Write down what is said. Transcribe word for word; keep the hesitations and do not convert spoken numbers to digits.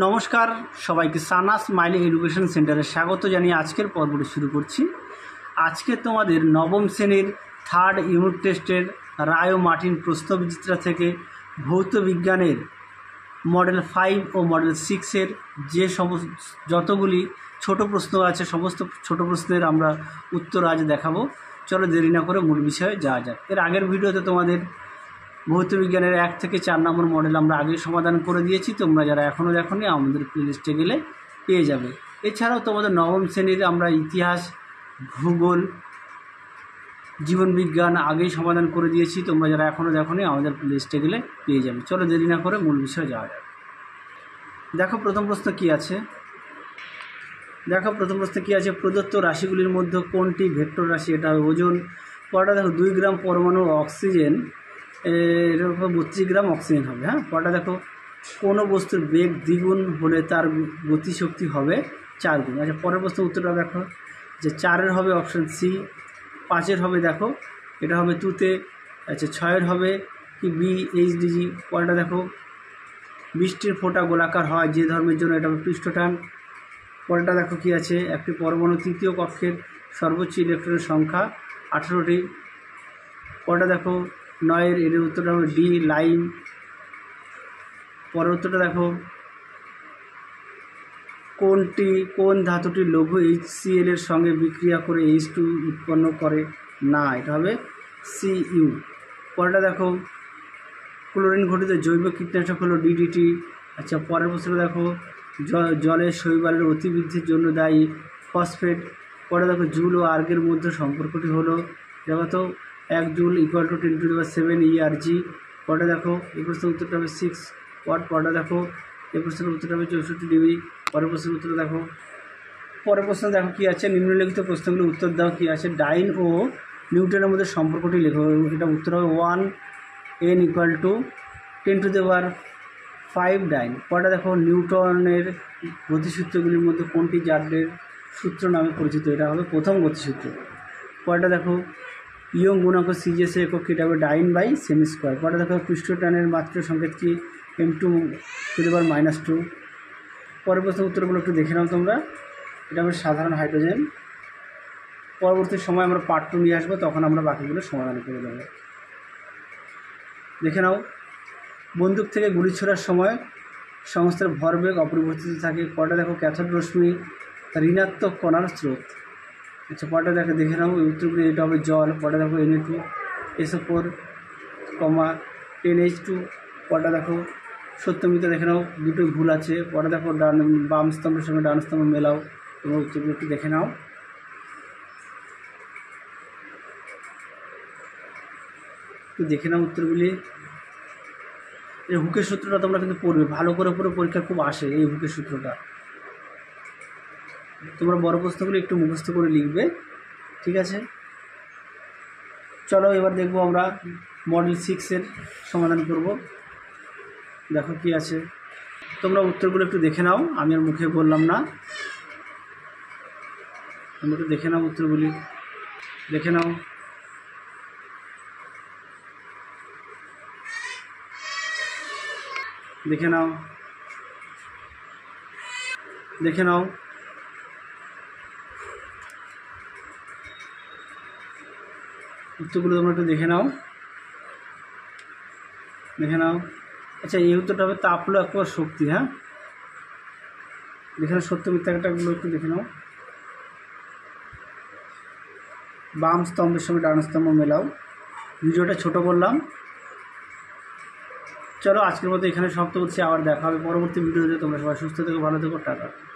नमस्कार सबाइके साना smile education सेंटारे स्वागत जानिए आजकेर पर्वटी शुरू करछि। आजके तोमादेर नवम श्रेणीर थार्ड यूनिट टेस्टेर रॉय मार्टिन प्रश्न बिचित्रा थेके भौत विज्ञानेर मडल फाइव और मडल सिक्सर जे समस्त जतगुली छोटो प्रश्न आछे समस्त छोटो प्रश्नेर आमरा उत्तर आज देखाबो। चलो देरी ना करे मूल विषये जाओया जाक। एर आगेर भिडियोते तोमादेर भौतिक विज्ञान एक थेके चार नम्बर मडल आमरा आगे समाधान करे दिएछि, तोमरा जारा एखोनो देखोनि आमादेर प्लेलिस्टे गेले पेये जाबे। एछाड़ाओ तोमादेर नवम श्रेणीर आमरा इतिहास भूगोल जीवन विज्ञान आगे समाधान करे दिएछि, तोमरा जारा एखोनो देखोनि आमादेर प्लेलिस्टे गेले पेये जाबे। चलो देरी ना करे मूल विषये जाओया जाक। देखो प्रथम प्रश्न कि आछे, देखो प्रथम प्रश्न कि आछे प्रदत्त राशिगुलिर मध्ये कोनटी भेक्टर राशि, एटा ओजन। पड़ाटा देखो दुई ग्राम परमाणु अक्सिजेन बत्रीस ग्राम अक्सिजेन है। हाँ पड़ा देखो कोनो बस्तुर बेग द्विगुण होले तार गतिशक्ति होबे चार गुण। अच्छा पर प्रश्न उत्तर देखो जो चार होबे अपशन सी, पाँचर होबे देखो एटा होबे टूते, अच्छा छयर होबे कि बी एच डी जी। पड़ा देखो बिस्टिर फोटा गोलाकार हय जे धर्मेर जन्य एटा पृष्ठटान। पड़ाटा देखो कि आछे एकटी परमाणु तृतीय कक्षेर सर्वोच्च इलेक्ट्रन संख्या अठारोटी। पड़ा देखो नयर एर उत्तर डी लाइन। पर उत्तर देखो कोनटी कोन धातुटी लघु एच सी एल एर संगे बिक्रिया करे एच टू उत्पन्न करे ना, एटा होबे सी यू। पर देखो क्लोरिन घटित जैव कीटनाशक हलो डीडीटी। अच्छा पर प्रश्न देखो जले शैवालेर अतिबृद्धिर जन्य दायी फसफेट। पर देखो जूल और आर्गेर मध्य सम्पर्कटी हलो देखो तो एक joule equal to ten to the power seven E R G. पड़ा देखो एक प्रश्न उत्तर है सिक्स वाट। पड़ा देखो एक प्रश्न उत्तर है चौष्टि डिग्री। पर प्रश्न उत्तर देखो पर प्रश्न देखो कि आज निम्नलिखित प्रश्नगुलिर उत्तर दाओ कि आज डाइन और निउटनेर मध्य सम्पर्कटी लेखो। एटा उत्तर है one N equal to ten to the power five dyne. पड़ा देखो निउटनेर गतिसूत्रगुलिर मध्य कोनटी जार्डेर सूत्र नामे परिचित, एटा हलो प्रथम गतिसूत्र। पड़ा देखो इयंग गुणांक सीजेस एकक कि डाइन बाई सेमी स्क्वायर। पर देखो पृष्ठटान मात्र संकेत की M two to the power minus two. पर प्रश्न उत्तरगुलो एक देखे नाओ तोमरा। एटा साधारण हाइड्रोजेन। परवर्ती समय आमरा पार्ट टू निये आसबो, तखन आमरा बाकीगुलो समाधान करे देब। देखे नाओ बंदूक थेके गुली छोड़ार समय संस्थार भरबेग अपरिवर्तित थाके। पड़ाटा देखो कैथोड रश्मि ऋणात्मक कणार स्रोत। अच्छा पड़ा देखो देखे नाओ उत्तरगुली एटा होबे जल। पड़ा देखो N A two SO four comma ten H two. पड़ा देखो सत्यमिता देखे नाओ दुटो भूल आछे। पड़ा देखो डान बाम स्तम्भेर संगे डान स्तम्भ मेलाओ। तोमरा उत्तरगुलो एकटु देखे नाओ। तो देखे नाओ उत्तरगुली ए हुकेर सूत्रटा तोमरा किन्तु पढ़बे भालो करे, पुरो परीक्षा खूब आसे ए हुकेर सूत्रटा। तुम्हारा बड़ प्रश्नगुलो एक मुखस्त कर लिखे, ठीक है। चलो एबार देखो आमरा मडल सिक्सर समाधान करब। देखो कि आछे तुम्हारा उत्तरगुलो एक देखे नाओ। आमी आर मुखे बोललाम ना, आमी तो देखे नाओ उत्तरगुली देखे नाओ। देखे नाओ देखे नाओ उत्तरगुलो तुम्हारा एक देखे नाओ देखे नाओ। अच्छा ये उत्तर है तापलो एक बार शक्ति। हाँ देखे ना सत्य मिथ्यागुलो एक देखे नाओ। बाम स्तम्भर संगे डान स्तम्भ मेलाओ। भिडियोटा छोटो करलाम। चलो आजकेर मतो एखाने समाप्त करछि। आबार देखा होबे परवर्ती भिडियोते। तोमरा सबाई सुस्थ থেকো, ভালো থেকো, টাটা।